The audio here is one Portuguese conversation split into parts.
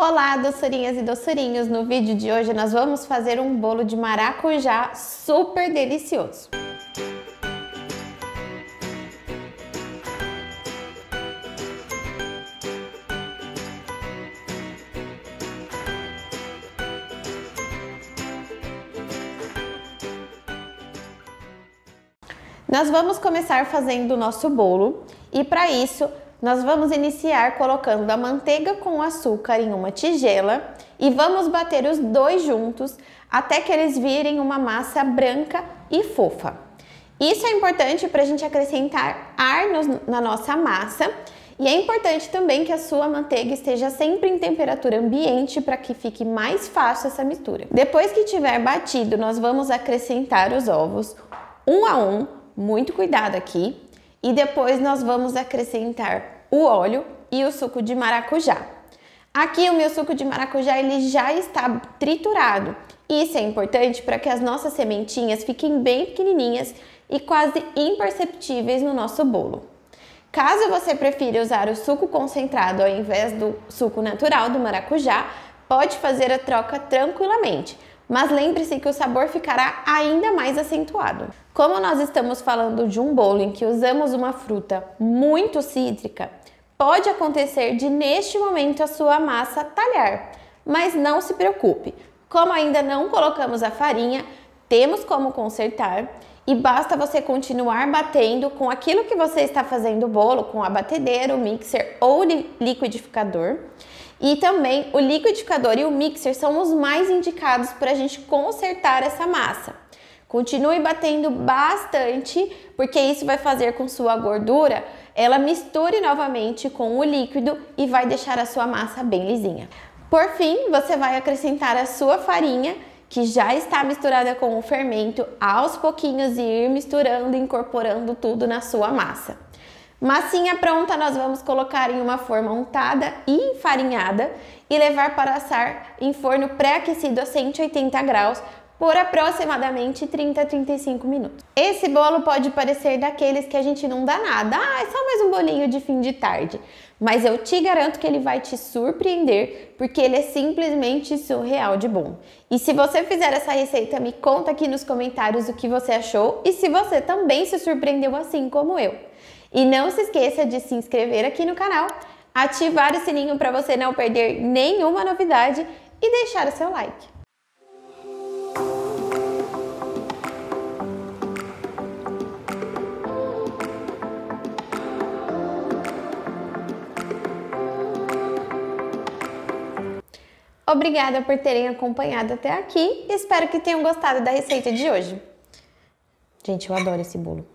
Olá, doçurinhas e doçurinhos! No vídeo de hoje nós vamos fazer um bolo de maracujá super delicioso. Nós vamos começar fazendo o nosso bolo e para isso nós vamos iniciar colocando a manteiga com o açúcar em uma tigela e vamos bater os dois juntos até que eles virem uma massa branca e fofa. Isso é importante para a gente acrescentar ar na nossa massa e é importante também que a sua manteiga esteja sempre em temperatura ambiente para que fique mais fácil essa mistura. Depois que tiver batido, nós vamos acrescentar os ovos um a um, muito cuidado aqui. E depois nós vamos acrescentar o óleo e o suco de maracujá. Aqui o meu suco de maracujá ele já está triturado. Isso é importante para que as nossas sementinhas fiquem bem pequenininhas e quase imperceptíveis no nosso bolo. Caso você prefira usar o suco concentrado ao invés do suco natural do maracujá, pode fazer a troca tranquilamente. Mas lembre-se que o sabor ficará ainda mais acentuado. Como nós estamos falando de um bolo em que usamos uma fruta muito cítrica, pode acontecer de neste momento a sua massa talhar. Mas não se preocupe, como ainda não colocamos a farinha, temos como consertar e basta você continuar batendo com aquilo que você está fazendo o bolo, com a batedeira, o mixer ou liquidificador. E também o liquidificador e o mixer são os mais indicados para a gente consertar essa massa. Continue batendo bastante, porque isso vai fazer com sua gordura, ela misture novamente com o líquido e vai deixar a sua massa bem lisinha. Por fim, você vai acrescentar a sua farinha, que já está misturada com o fermento, aos pouquinhos e ir misturando, incorporando tudo na sua massa. Massinha pronta, nós vamos colocar em uma forma untada e enfarinhada e levar para assar em forno pré-aquecido a 180 graus por aproximadamente 30 a 35 minutos. Esse bolo pode parecer daqueles que a gente não dá nada, é só mais um bolinho de fim de tarde, mas eu te garanto que ele vai te surpreender porque ele é simplesmente surreal de bom. E se você fizer essa receita, me conta aqui nos comentários o que você achou e se você também se surpreendeu assim como eu. E não se esqueça de se inscrever aqui no canal, ativar o sininho para você não perder nenhuma novidade e deixar o seu like. Obrigada por terem acompanhado até aqui e espero que tenham gostado da receita de hoje. Gente, eu adoro esse bolo.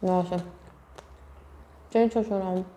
Nossa, gente, eu chorando.